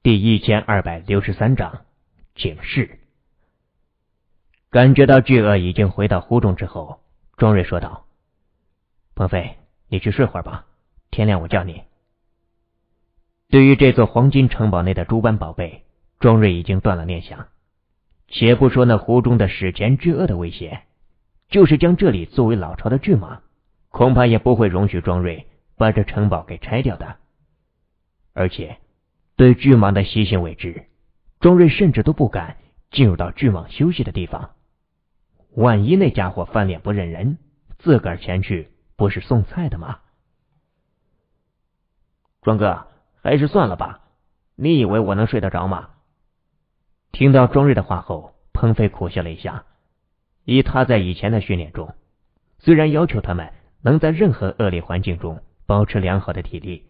第1263章警示。感觉到巨鳄已经回到湖中之后，庄瑞说道：“鹏飞，你去睡会儿吧，天亮我叫你。”对于这座黄金城堡内的诸般宝贝，庄瑞已经断了念想。且不说那湖中的史前巨鳄的威胁，就是将这里作为老巢的巨蟒，恐怕也不会容许庄瑞把这城堡给拆掉的。而且对巨蟒的习性未知，庄瑞甚至都不敢进入到巨蟒休息的地方，万一那家伙翻脸不认人，自个儿前去不是送菜的吗？庄哥，还是算了吧，你以为我能睡得着吗？听到庄瑞的话后，鹏飞苦笑了一下。以他在以前的训练中，虽然要求他们能在任何恶劣环境中保持良好的体力，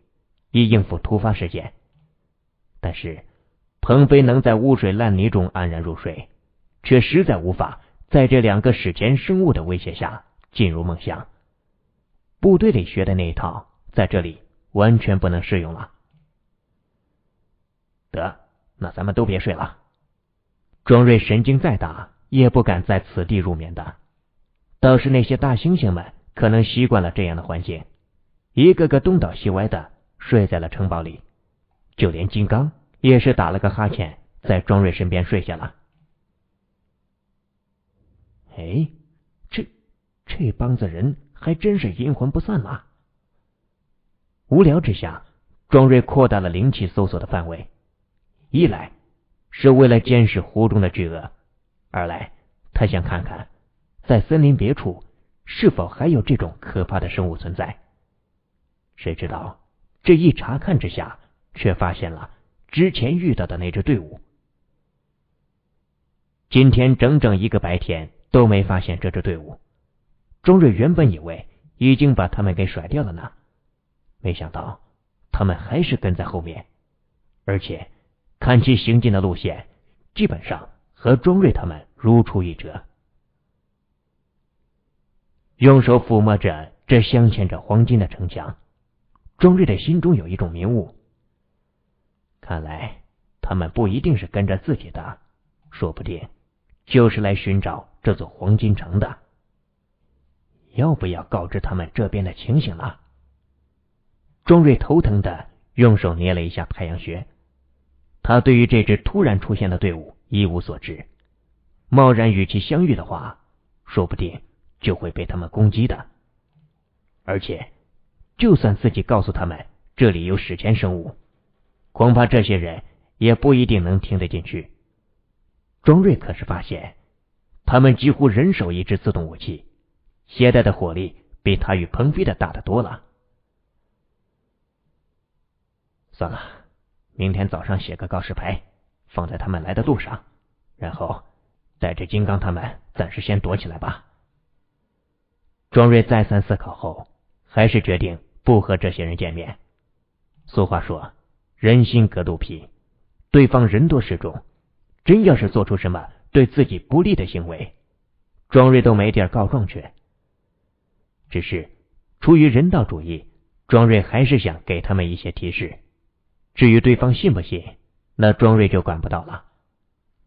以应付突发事件，但是鹏飞能在污水烂泥中安然入睡，却实在无法在这两个史前生物的威胁下进入梦乡。部队里学的那一套在这里完全不能适用了。得，那咱们都别睡了。庄瑞神经再大也不敢在此地入眠的，倒是那些大猩猩们可能习惯了这样的环境，一个个东倒西歪的睡在了城堡里。就连金刚也是打了个哈欠，在庄瑞身边睡下了。哎，这帮子人还真是阴魂不散嘛。无聊之下，庄瑞扩大了灵气搜索的范围，一来是为了监视湖中的巨鳄，二来他想看看在森林别处是否还有这种可怕的生物存在。谁知道这一查看之下，却发现了之前遇到的那支队伍。今天整整一个白天都没发现这支队伍，庄瑞原本以为已经把他们给甩掉了呢，没想到他们还是跟在后面，而且看其行进的路线，基本上和庄瑞他们如出一辙。用手抚摸着这镶嵌着黄金的城墙，庄瑞的心中有一种明悟，看来他们不一定是跟着自己的，说不定就是来寻找这座黄金城的。要不要告知他们这边的情形了？庄瑞头疼的用手捏了一下太阳穴，他对于这支突然出现的队伍一无所知，贸然与其相遇的话，说不定就会被他们攻击的。而且就算自己告诉他们这里有史前生物，恐怕这些人也不一定能听得进去。庄瑞可是发现，他们几乎人手一支自动武器，携带的火力比他与鹏飞的大得多了。算了，明天早上写个告示牌，放在他们来的路上，然后带着金刚他们暂时先躲起来吧。庄瑞再三思考后，还是决定不和这些人见面。俗话说，人心隔肚皮，对方人多势众，真要是做出什么对自己不利的行为，庄瑞都没地儿告状去。只是出于人道主义，庄瑞还是想给他们一些提示，至于对方信不信，那庄瑞就管不到了。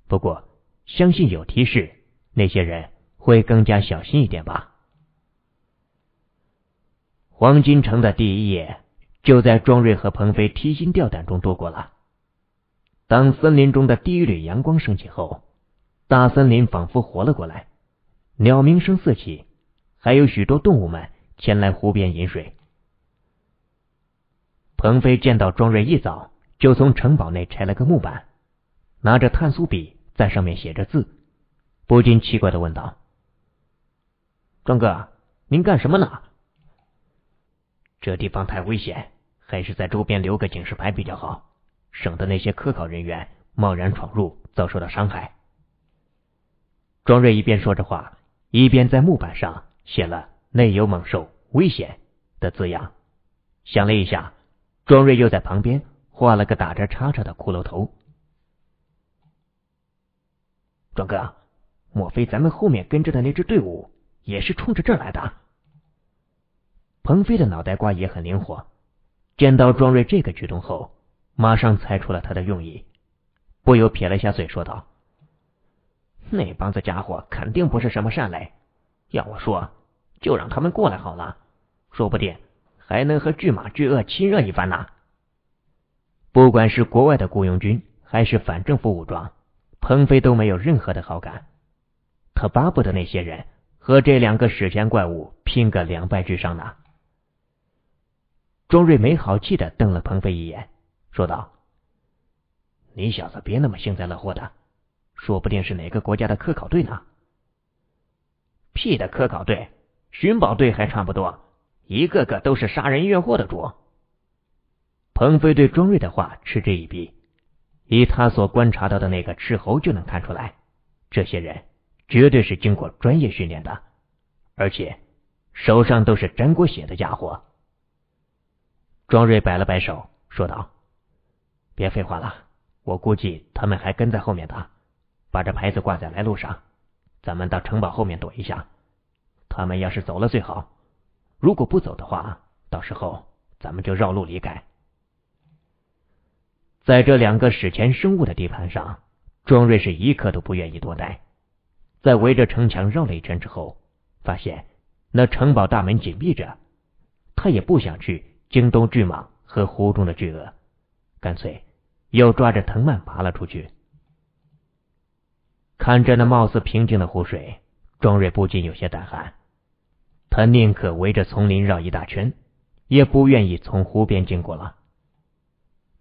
不过相信有提示，那些人会更加小心一点吧。黄金城的第一夜就在庄瑞和鹏飞提心吊胆中度过了。当森林中的第一缕阳光升起后，大森林仿佛活了过来，鸟鸣声四起，还有许多动物们前来湖边饮水。鹏飞见到庄瑞一早就从城堡内拆了个木板，拿着碳素笔在上面写着字，不禁奇怪地问道：“庄哥，您干什么呢？”“这地方太危险，还是在周边留个警示牌比较好，省得那些科考人员贸然闯入遭受到伤害。”庄瑞一边说着话，一边在木板上写了内有猛兽危险的字样。想了一下，庄瑞又在旁边画了个打着叉叉的骷髅头。“庄哥，莫非咱们后面跟着的那支队伍也是冲着这儿来的？”鹏飞的脑袋瓜也很灵活，见到庄瑞这个举动后，马上猜出了他的用意，不由撇了下嘴说道：“那帮子家伙肯定不是什么善类，要我说，就让他们过来好了，说不定还能和巨马巨鳄亲热一番呢。”不管是国外的雇佣军，还是反政府武装，彭飞都没有任何的好感。他巴不得那些人和这两个史前怪物拼个两败俱伤呢。庄瑞没好气的瞪了彭飞一眼，说道：“你小子别那么幸灾乐祸的，说不定是哪个国家的科考队呢。”“屁的科考队，寻宝队还差不多，一个个都是杀人越货的主。”彭飞对庄瑞的话嗤之以鼻，以他所观察到的那个斥候就能看出来，这些人绝对是经过专业训练的，而且手上都是沾过血的家伙。庄瑞摆了摆手，说道：“别废话了，我估计他们还跟在后面的，把这牌子挂在来路上，咱们到城堡后面躲一下。他们要是走了最好，如果不走的话，到时候咱们就绕路离开。”在这两个史前生物的地盘上，庄瑞是一刻都不愿意多待。在围着城墙绕了一圈之后，发现那城堡大门紧闭着，他也不想去惊动巨蟒和湖中的巨鳄，干脆又抓着藤蔓爬了出去。看着那貌似平静的湖水，庄瑞不禁有些胆寒。他宁可围着丛林绕一大圈，也不愿意从湖边经过了。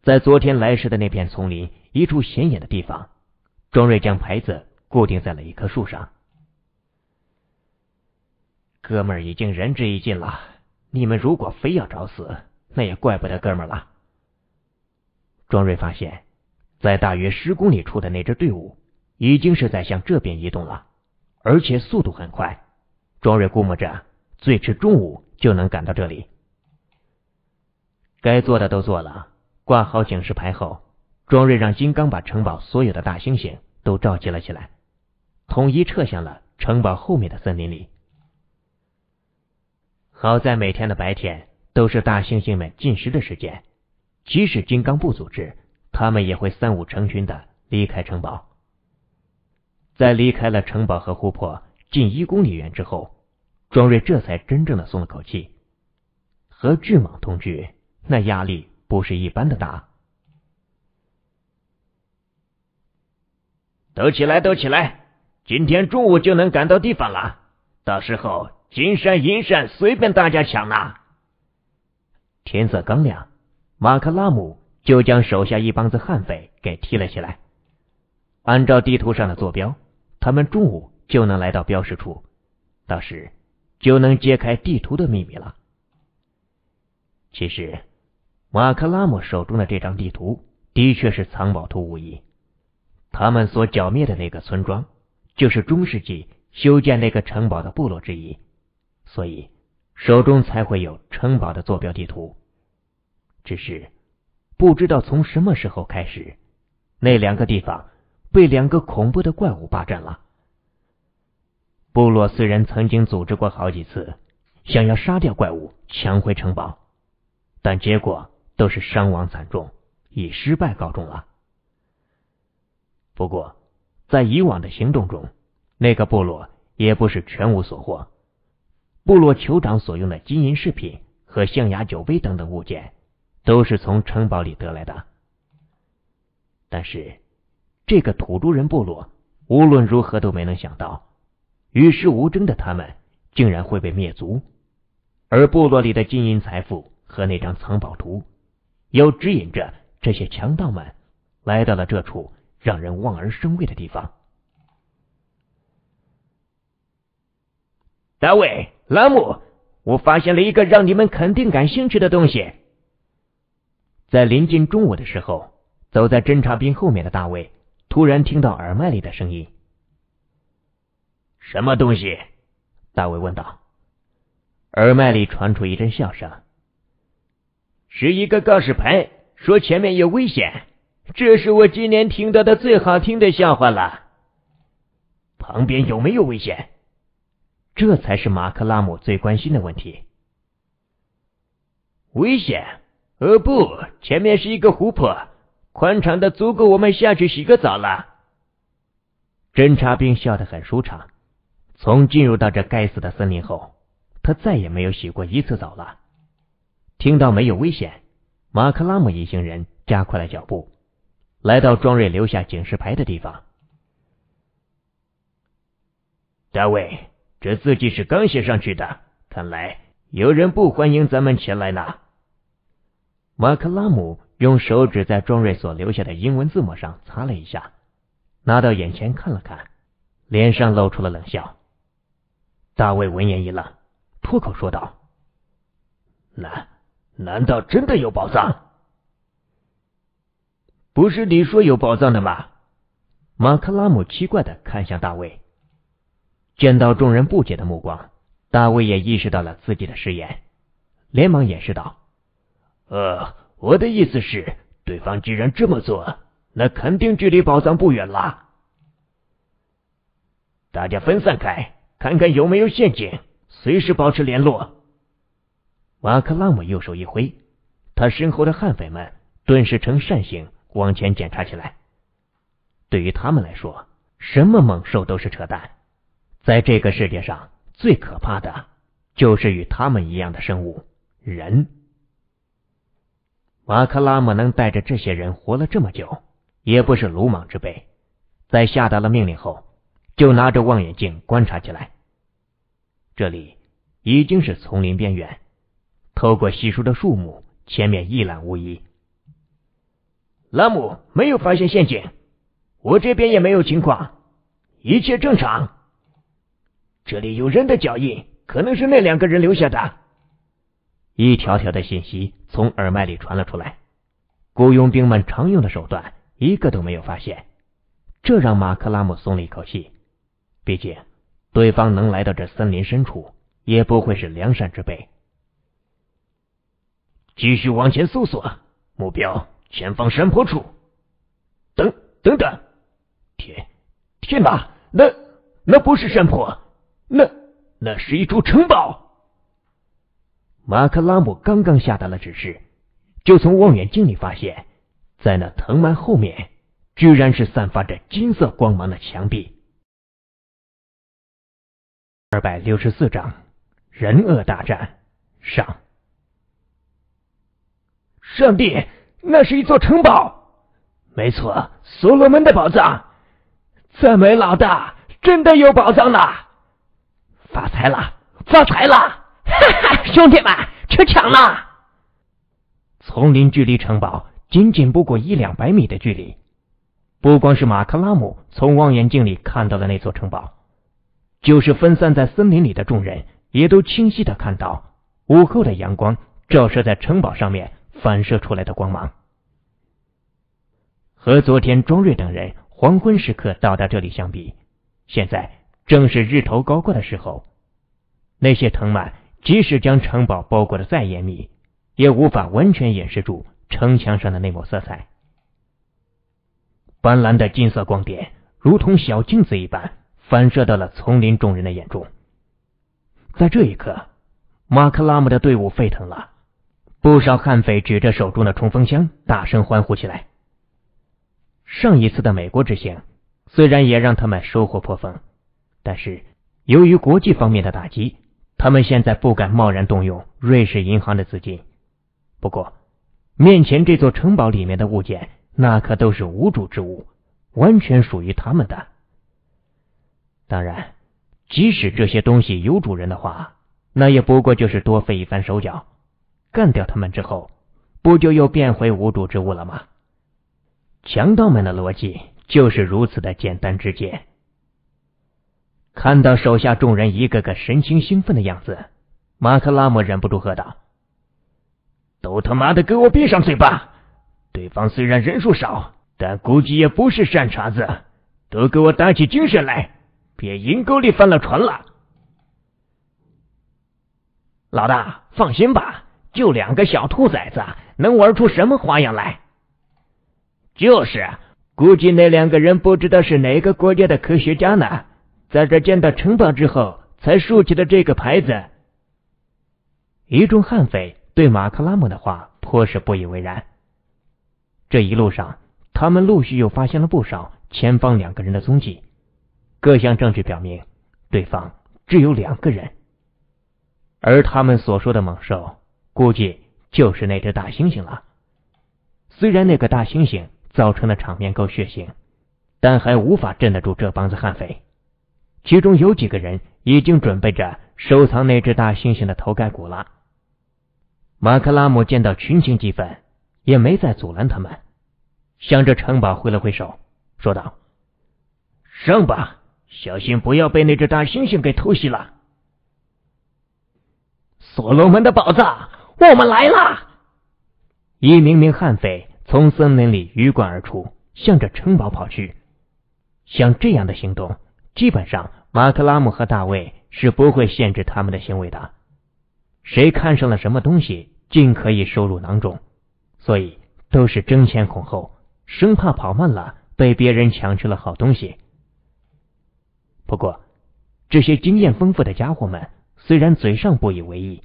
在昨天来时的那片丛林一处显眼的地方，庄瑞将牌子固定在了一棵树上。“哥们儿已经仁至义尽了，你们如果非要找死，那也怪不得哥们儿了。”庄瑞发现，在大约10公里处的那支队伍已经是在向这边移动了，而且速度很快。庄瑞估摸着最迟中午就能赶到这里。该做的都做了，挂好警示牌后，庄瑞让金刚把城堡所有的大猩猩都召集了起来，统一撤向了城堡后面的森林里。好在每天的白天都是大猩猩们进食的时间，即使金刚不阻止，他们也会三五成群的离开城堡。在离开了城堡和湖泊近1公里远之后，庄瑞这才真正的松了口气。和巨蟒同居，那压力不是一般的大。“抖起来，抖起来！今天中午就能赶到地方了，到时候金山银山随便大家抢呐！”天色刚亮，马克拉姆就将手下一帮子悍匪给踢了起来。按照地图上的坐标，他们中午就能来到标识处，到时就能揭开地图的秘密了。其实马克拉姆手中的这张地图的确是藏宝图无疑，他们所剿灭的那个村庄就是中世纪修建那个城堡的部落之一，所以手中才会有城堡的坐标地图。只是不知道从什么时候开始，那两个地方被两个恐怖的怪物霸占了。部落虽然曾经组织过好几次想要杀掉怪物抢回城堡，但结果都是伤亡惨重，以失败告终了。不过在以往的行动中，那个部落也不是全无所获，部落酋长所用的金银饰品和象牙酒杯等等物件都是从城堡里得来的。但是这个土著人部落无论如何都没能想到，与世无争的他们竟然会被灭族，而部落里的金银财富和那张藏宝图又指引着这些强盗们来到了这处让人望而生畏的地方。“大卫，拉姆，我发现了一个让你们肯定感兴趣的东西。”在临近中午的时候，走在侦察兵后面的大卫突然听到耳麦里的声音。“什么东西？”大卫问道。耳麦里传出一阵笑声。“是一个告示牌，说前面有危险。这是我今年听到的最好听的笑话了。”“旁边有没有危险？”这才是马克拉姆最关心的问题。“危险？哦不，前面是一个湖泊，宽敞的足够我们下去洗个澡了。侦察兵笑得很舒畅。从进入到这该死的森林后，他再也没有洗过一次澡了。听到没有危险，马克拉姆一行人加快了脚步，来到庄瑞留下警示牌的地方。大卫，这字迹是刚写上去的，看来有人不欢迎咱们前来呢。马克拉姆用手指在庄瑞所留下的英文字母上擦了一下，拿到眼前看了看，脸上露出了冷笑。大卫闻言一愣，脱口说道：“难道真的有宝藏？”“不是你说有宝藏的吗？”马克拉姆奇怪的看向大卫，见到众人不解的目光，大卫也意识到了自己的失言，连忙掩饰道：“我的意思是，对方既然这么做，那肯定距离宝藏不远了。大家分散开。”看看有没有陷阱，随时保持联络。马克拉姆右手一挥，他身后的悍匪们顿时呈扇形往前检查起来。对于他们来说，什么猛兽都是扯淡，在这个世界上最可怕的就是与他们一样的生物——人。马克拉姆能带着这些人活了这么久，也不是鲁莽之辈，在下达了命令后，就拿着望远镜观察起来。这里已经是丛林边缘，透过稀疏的树木，前面一览无遗。拉姆没有发现陷阱，我这边也没有情况，一切正常。这里有人的脚印，可能是那两个人留下的。一条条的信息从耳麦里传了出来，雇佣兵们常用的手段一个都没有发现，这让马克拉姆松了一口气。毕竟对方能来到这森林深处，也不会是良善之辈。继续往前搜索，目标前方山坡处。等等，天哪，那不是山坡，那是一处城堡。马克拉姆刚刚下达了指示，就从望远镜里发现，在那藤蔓后面居然是散发着金色光芒的墙壁。264章人恶大战上。上帝，那是一座城堡！没错，所罗门的宝藏！赞美老大，真的有宝藏了！发财了！哈哈，兄弟们，去抢了！丛林距离城堡仅不过100-200米的距离，不光是马克拉姆从望远镜里看到了那座城堡，就是分散在森林里的众人也都清晰地看到午后的阳光照射在城堡上面反射出来的光芒。和昨天庄瑞等人黄昏时刻到达这里相比，现在正是日头高挂的时候，那些藤蔓即使将城堡包裹得再严密，也无法完全掩饰住城墙上的那抹色彩。斑斓的金色光点如同小镜子一般反射到了丛林众人的眼中。在这一刻，马克拉姆的队伍沸腾了，不少悍匪举着手中的冲锋枪大声欢呼起来。上一次的美国之行虽然也让他们收获颇丰，但是由于国际方面的打击，他们现在不敢贸然动用瑞士银行的资金。不过面前这座城堡里面的物件那可都是无主之物，完全属于他们的。当然，即使这些东西有主人的话，那也不过就是多费一番手脚，干掉他们之后，不就又变回无主之物了吗？强盗们的逻辑就是如此的简单直接。看到手下众人一个个神情兴奋的样子，马克拉姆忍不住喝道：“都他妈的给我闭上嘴巴！对方虽然人数少，但估计也不是善茬子，都给我打起精神来！别阴沟里翻了船了！”老大，放心吧，就2个小兔崽子，能玩出什么花样来？就是，估计那2个人不知道是哪个国家的科学家呢，在这见到城堡之后才竖起的这个牌子。一众悍匪对马克拉姆的话颇是不以为然。这一路上，他们陆续又发现了不少前方两个人的踪迹，各项证据表明，对方只有两个人。而他们所说的猛兽，估计就是那只大猩猩了。虽然那个大猩猩造成的场面够血腥，但还无法镇得住这帮子悍匪。其中有几个人已经准备着收藏那只大猩猩的头盖骨了。马克拉姆见到群情激愤，也没再阻拦他们，向着城堡挥了挥手，说道：“上吧，小心不要被那只大猩猩给偷袭了。”所罗门的宝藏，我们来啦！一名名悍匪从森林里鱼贯而出，向着城堡跑去。像这样的行动，基本上马克拉姆和大卫是不会限制他们的行为的。谁看上了什么东西，尽可以收入囊中，所以都是争先恐后，生怕跑慢了被别人抢去了好东西。不过，这些经验丰富的家伙们虽然嘴上不以为意，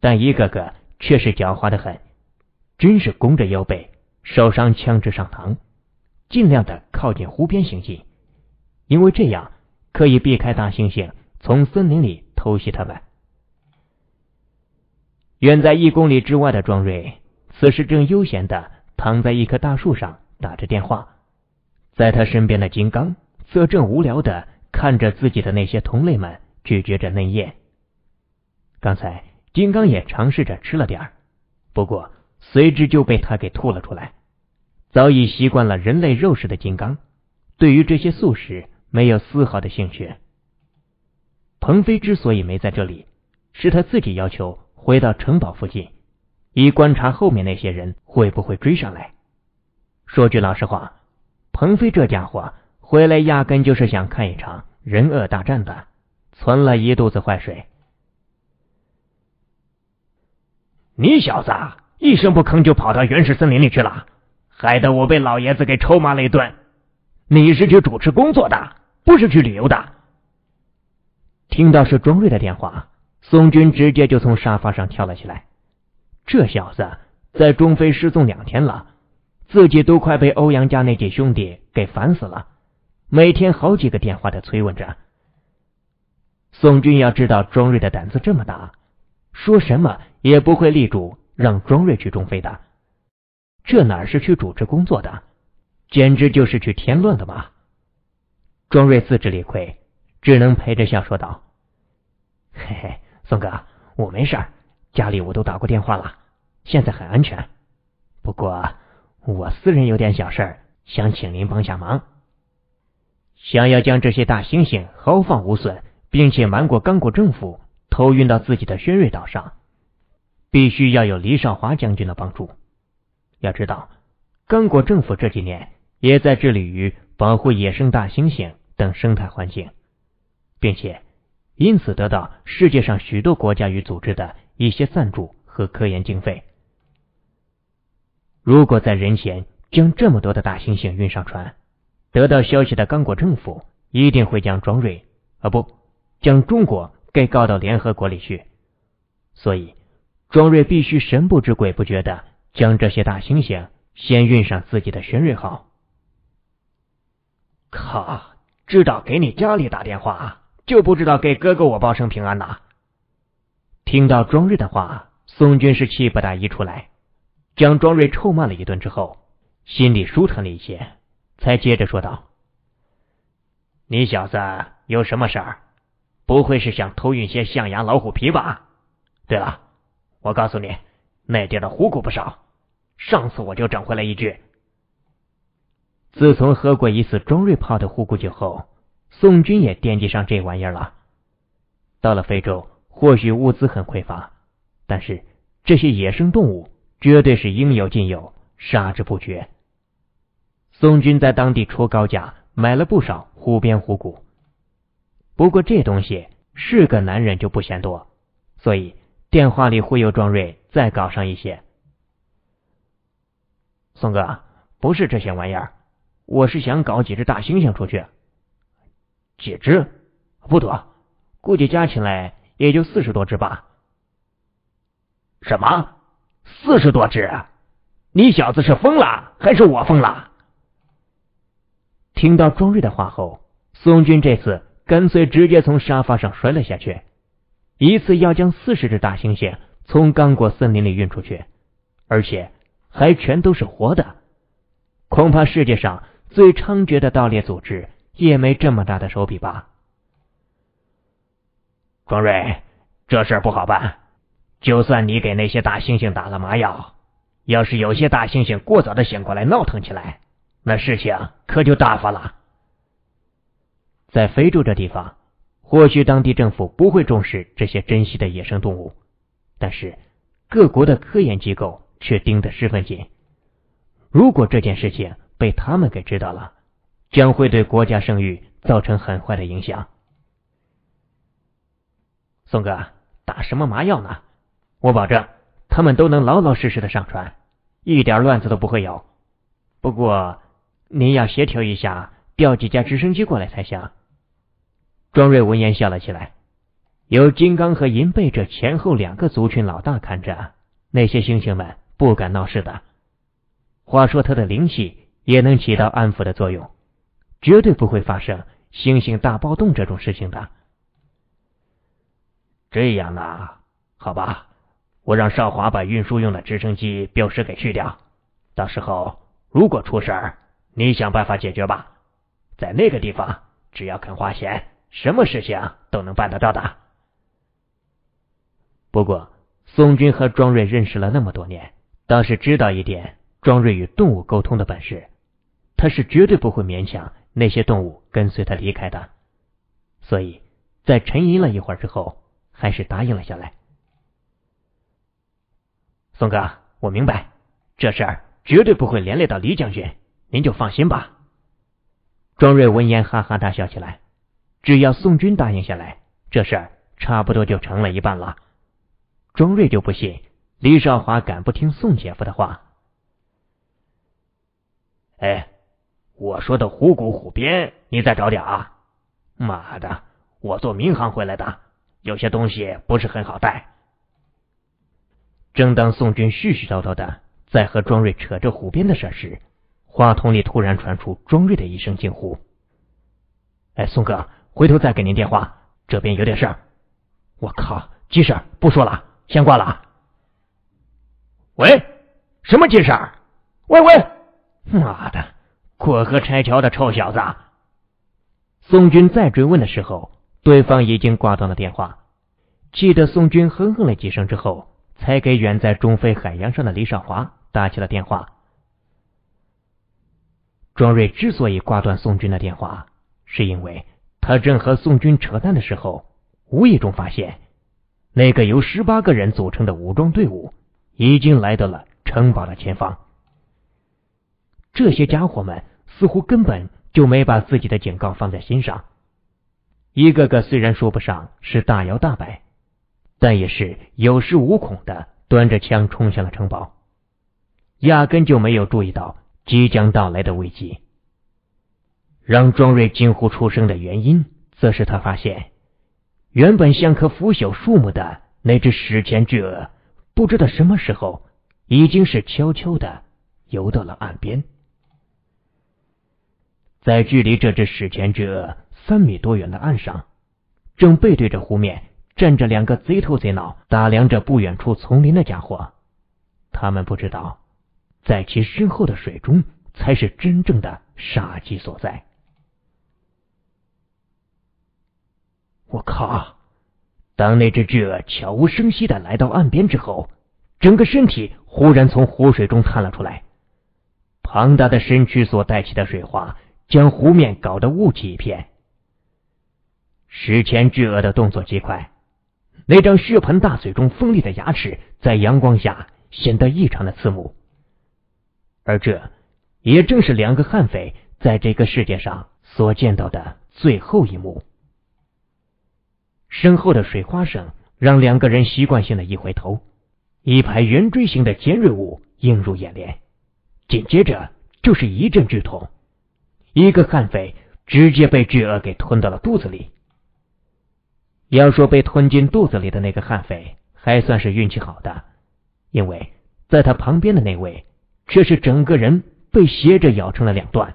但一个个却是狡猾得很，真是弓着腰背，手上枪支上膛，尽量的靠近湖边行进，因为这样可以避开大猩猩从森林里偷袭他们。远在1公里之外的庄瑞，此时正悠闲的躺在一棵大树上打着电话，在他身边的金刚则正无聊的看着自己的那些同类们咀嚼着嫩叶。刚才金刚也尝试着吃了点儿，不过随之就被他给吐了出来。早已习惯了人类肉食的金刚，对于这些素食没有丝毫的兴趣。鹏飞之所以没在这里，是他自己要求回到城堡附近，以观察后面那些人会不会追上来。说句老实话，鹏飞这家伙回来压根就是想看一场人恶大战的，存了一肚子坏水。你小子一声不吭就跑到原始森林里去了，害得我被老爷子给臭骂了一顿。你是去主持工作的，不是去旅游的。听到是庄瑞的电话，宋军直接就从沙发上跳了起来。这小子在中非失踪2天了，自己都快被欧阳家那几兄弟给烦死了，每天好几个电话的催问着。宋军要知道庄瑞的胆子这么大，说什么也不会力主让庄瑞去中非的，这哪是去主持工作的，简直就是去添乱的嘛！庄瑞自知理亏，只能陪着笑说道：“嘿嘿，宋哥，我没事儿，家里我都打过电话了，现在很安全。不过我私人有点小事儿，想请您帮下忙。想要将这些大猩猩毫发无损，并且瞒过刚果政府，偷运到自己的轩瑞岛上，必须要有黎少华将军的帮助。要知道，刚果政府这几年也在致力于保护野生大猩猩等生态环境，并且因此得到世界上许多国家与组织的一些赞助和科研经费。如果在人前将这么多的大猩猩运上船，得到消息的刚果政府一定会将庄瑞，将中国给告到联合国里去，所以庄瑞必须神不知鬼不觉的将这些大猩猩先运上自己的轩瑞号。靠，知道给你家里打电话，就不知道给哥哥我报声平安呐！听到庄瑞的话，宋军是气不打一处来，将庄瑞臭骂了一顿之后，心里舒坦了一些，才接着说道：“你小子有什么事儿？不会是想偷运些象牙、老虎皮吧？对了，我告诉你，那地的虎骨不少，上次我就整回来一具。”自从喝过一次庄瑞泡的虎骨酒后，宋军也惦记上这玩意儿了。到了非洲，或许物资很匮乏，但是这些野生动物绝对是应有尽有，杀之不绝。宋军在当地出高价买了不少湖边虎骨，不过这东西是个男人就不嫌多，所以电话里忽悠庄瑞再搞上一些。“宋哥，不是这些玩意儿，我是想搞几只大猩猩出去。几只？不多，估计加起来也就40多只吧。”“什么？ 40多只，你小子是疯了还是我疯了？听到庄瑞的话后，宋军这次干脆直接从沙发上摔了下去，一次要将40只大猩猩从刚果森林里运出去，而且还全都是活的。恐怕世界上最猖獗的盗猎组织也没这么大的手笔吧。庄瑞，这事儿不好办，就算你给那些大猩猩打了麻药，要是有些大猩猩过早的醒过来闹腾起来，那事情可就大发了。在非洲这地方，或许当地政府不会重视这些珍稀的野生动物，但是各国的科研机构却盯得十分紧。如果这件事情被他们给知道了，将会对国家声誉造成很坏的影响。宋哥，打什么麻药呢？我保证他们都能老老实实的上船，一点乱子都不会有。不过您要协调一下，调几架直升机过来才行。庄瑞闻言笑了起来，有金刚和银背这前后2个族群老大看着，那些猩猩们不敢闹事的。话说他的灵气也能起到安抚的作用，绝对不会发生猩猩大暴动这种事情的。这样啊，好吧，我让少华把运输用的直升机标识给去掉，到时候如果出事儿，你想办法解决吧。在那个地方，只要肯花钱，什么事情都能办得到的。不过宋军和庄瑞认识了那么多年，倒是知道一点庄瑞与动物沟通的本事，他是绝对不会勉强那些动物跟随他离开的，所以在沉吟了一会儿之后，还是答应了下来。宋哥，我明白，这事儿绝对不会连累到李将军，您就放心吧。庄瑞闻言哈哈大笑起来，只要宋军答应下来，这事儿差不多就成了一半了。庄瑞就不信李少华敢不听宋姐夫的话。哎，我说的虎骨虎鞭你再找点啊，妈的，我坐民航回来的，有些东西不是很好带。正当宋军絮絮叨叨的在和庄瑞扯着虎鞭的事时，话筒里突然传出庄瑞的一声惊呼。哎，宋哥，回头再给您电话，这边有点事儿。我靠，急事儿，不说了，先挂了。喂，什么急事儿？喂喂，妈的，过河拆桥的臭小子！宋军再追问的时候，对方已经挂断了电话。气得宋军哼哼了几声之后，才给远在中非海洋上的李少华打起了电话。庄瑞之所以挂断宋军的电话，是因为他正和宋军扯淡的时候，无意中发现那个由18个人组成的武装队伍已经来到了城堡的前方。这些家伙们似乎根本就没把自己的警告放在心上，一个个虽然说不上是大摇大摆，但也是有恃无恐的端着枪冲向了城堡，压根就没有注意到即将到来的危机。让庄瑞惊呼出声的原因，则是他发现原本像棵腐朽树木的那只史前巨鳄，不知道什么时候已经是悄悄的游到了岸边。在距离这只史前巨鳄3米多远的岸上，正背对着湖面站着2个贼头贼脑打量着不远处丛林的家伙。他们不知道在其身后的水中才是真正的杀机所在。我靠，当那只巨鳄悄无声息的来到岸边之后，整个身体忽然从湖水中探了出来，庞大的身躯所带起的水花将湖面搞得雾气一片。史前巨鳄的动作极快，那张血盆大嘴中锋利的牙齿在阳光下显得异常的刺目，而这也正是2个悍匪在这个世界上所见到的最后一幕。身后的水花声让2个人习惯性的一回头，一排圆锥形的尖锐物映入眼帘，紧接着就是一阵剧痛，一个悍匪直接被巨鳄给吞到了肚子里。要说被吞进肚子里的那个悍匪还算是运气好的，因为在他旁边的那位却是整个人被斜着咬成了两段，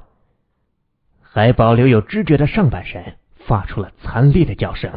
还保留有知觉的上半身发出了惨烈的叫声。